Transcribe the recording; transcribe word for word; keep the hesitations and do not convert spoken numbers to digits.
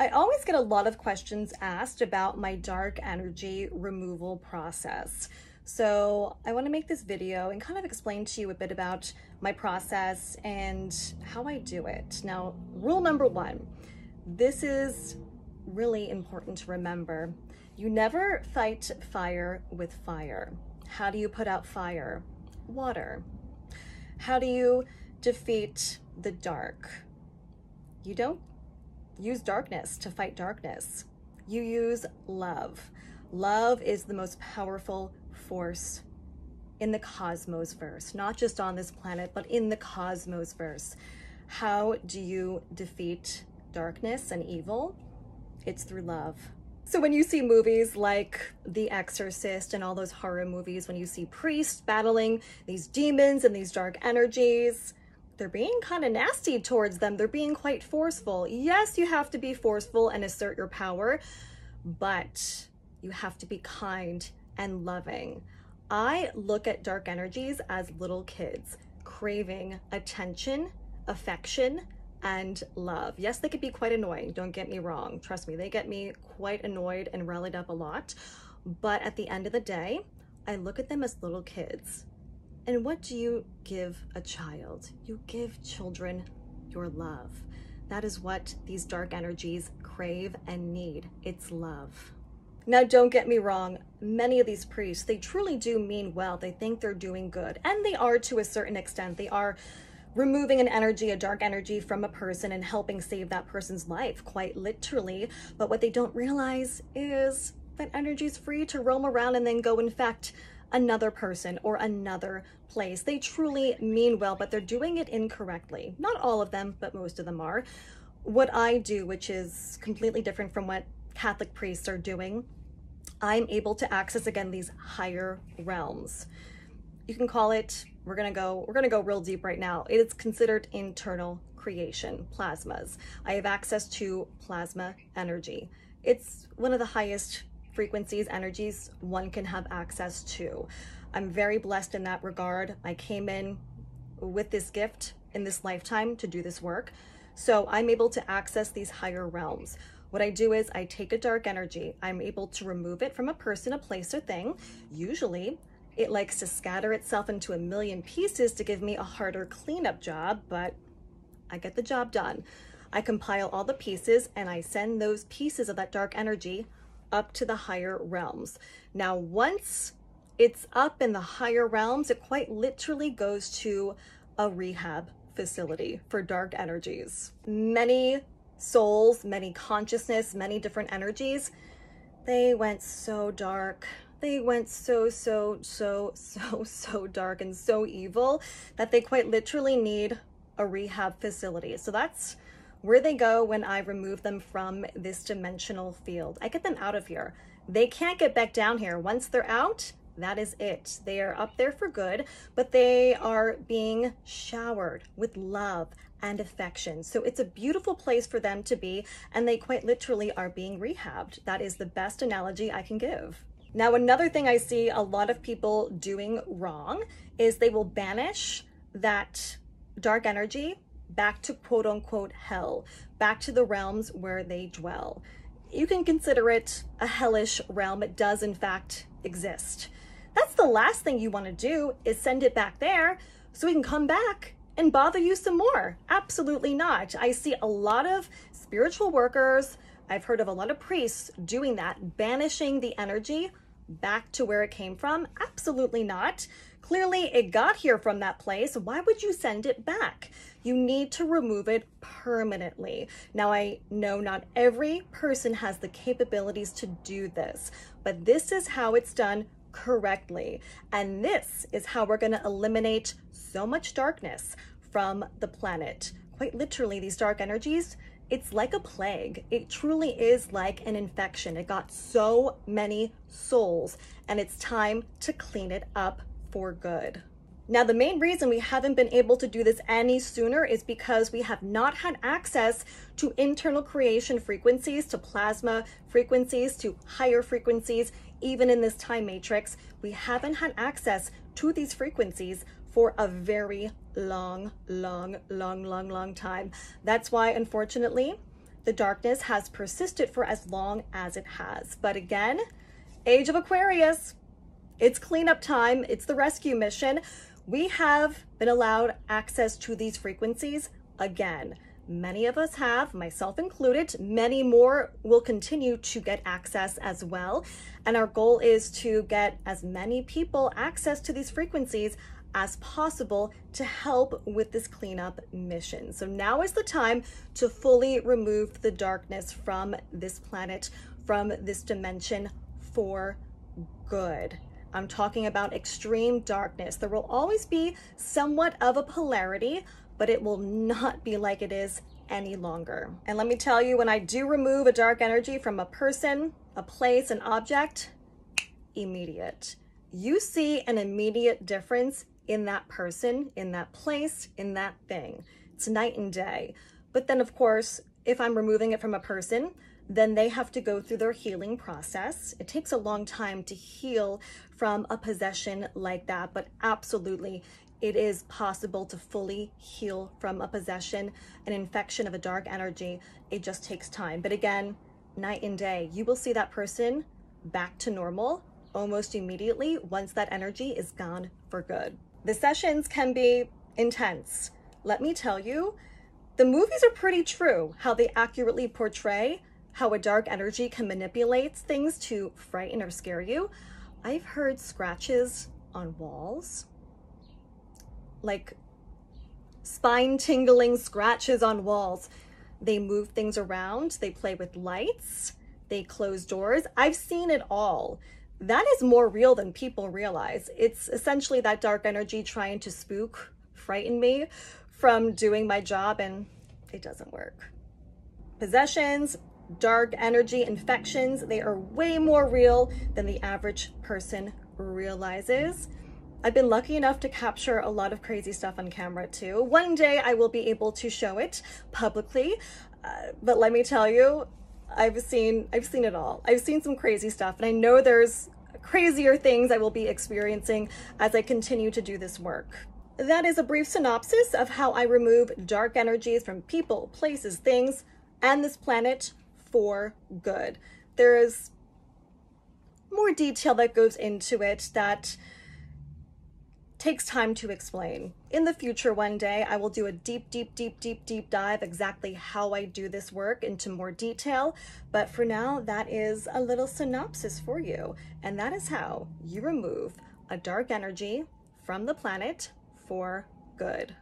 I always get a lot of questions asked about my dark energy removal process. So I want to make this video and kind of explain to you a bit about my process and how I do it. Now, rule number one, this is really important to remember. You never fight fire with fire. How do you put out fire? Water. How do you defeat the dark? You don't use darkness to fight darkness. You use love. Love is the most powerful force in the cosmos verse, not just on this planet, but in the cosmos verse. How do you defeat darkness and evil? It's through love. So when you see movies like The Exorcist and all those horror movies, when you see priests battling these demons and these dark energies, they're being kind of nasty towards them. They're being quite forceful. Yes, you have to be forceful and assert your power, but you have to be kind and loving. I look at dark energies as little kids craving attention, affection, and love. Yes, they could be quite annoying. Don't get me wrong. Trust me, they get me quite annoyed and rallied up a lot. But at the end of the day, I look at them as little kids. And what do you give a child? You give children your love. That is what these dark energies crave and need. It's love. Now, don't get me wrong. Many of these priests, they truly do mean well. They think they're doing good. And they are to a certain extent. They are removing an energy, a dark energy from a person and helping save that person's life, quite literally. But what they don't realize is that energy is free to roam around and then go infect another person or another place. They truly mean well, but they're doing it incorrectly. Not all of them, but most of them are. What I do, which is completely different from what Catholic priests are doing, I'm able to access again these higher realms. You can call it, we're gonna go, we're gonna go real deep right now. It is considered internal creation, plasmas. I have access to plasma energy. It's one of the highest frequencies, energies one can have access to. I'm very blessed in that regard. I came in with this gift in this lifetime to do this work. So I'm able to access these higher realms. What I do is I take a dark energy. I'm able to remove it from a person, a place, or thing. Usually it likes to scatter itself into a million pieces to give me a harder cleanup job, but I get the job done. I compile all the pieces and I send those pieces of that dark energy up to the higher realms. Now, once it's up in the higher realms, it quite literally goes to a rehab facility for dark energies. Many souls, many consciousness, many different energies, they went so dark. They went so, so, so, so, so dark and so evil that they quite literally need a rehab facility. So that's where they go when I remove them from this dimensional field. I get them out of here. They can't get back down here. Once they're out, that is it. They are up there for good, but they are being showered with love and affection. So it's a beautiful place for them to be, and they quite literally are being rehabbed. That is the best analogy I can give. Now, another thing I see a lot of people doing wrong is they will banish that dark energy back to quote unquote hell, back to the realms where they dwell. You can consider it a hellish realm. It does in fact exist. That's the last thing you want to do, is send it back there so we can come back and bother you some more. Absolutely not. I see a lot of spiritual workers, I've heard of a lot of priests doing that, banishing the energy back to where it came from. Absolutely not. Clearly it got here from that place. Why would you send it back? You need to remove it permanently. Now, I know not every person has the capabilities to do this, but this is how it's done correctly. And this is how we're going to eliminate so much darkness from the planet. Quite literally, these dark energies, it's like a plague. It truly is like an infection. It got so many souls, and it's time to clean it up for good. Now, the main reason we haven't been able to do this any sooner is because we have not had access to internal creation frequencies, to plasma frequencies, to higher frequencies. Even in this time matrix, we haven't had access to these frequencies for a very long, long, long, long, long time. That's why, unfortunately, the darkness has persisted for as long as it has. But again, Age of Aquarius, it's cleanup time. It's the rescue mission. We have been allowed access to these frequencies again. Many of us have, myself included. Many more will continue to get access as well. And our goal is to get as many people access to these frequencies as possible to help with this cleanup mission. So now is the time to fully remove the darkness from this planet, from this dimension for good. I'm talking about extreme darkness. There will always be somewhat of a polarity, but it will not be like it is any longer. And let me tell you, when I do remove a dark energy from a person, a place, an object, immediate. You see an immediate difference in that person, in that place, in that thing. It's night and day. But then of course, if I'm removing it from a person, then they have to go through their healing process. It takes a long time to heal from a possession like that, but absolutely, it is possible to fully heal from a possession, an infection of a dark energy. It just takes time. But again, night and day, you will see that person back to normal almost immediately once that energy is gone for good. The sessions can be intense. Let me tell you, the movies are pretty true, how they accurately portray how a dark energy can manipulate things to frighten or scare you. I've heard scratches on walls, like spine tingling scratches on walls. They move things around, they play with lights, they close doors. I've seen it all. That is more real than people realize. It's essentially that dark energy trying to spook, frighten me from doing my job, and it doesn't work. Possessions, dark energy, infections, they are way more real than the average person realizes. I've been lucky enough to capture a lot of crazy stuff on camera too. One day I will be able to show it publicly, uh, but let me tell you, I've seen, I've seen it all. I've seen some crazy stuff, and I know there's crazier things I will be experiencing as I continue to do this work. That is a brief synopsis of how I remove dark energies from people, places, things, and this planet for good. There is more detail that goes into it that takes time to explain. In the future, one day, I will do a deep, deep, deep, deep, deep dive exactly how I do this work into more detail. But for now, that is a little synopsis for you. And that is how you remove a dark energy from the planet for good.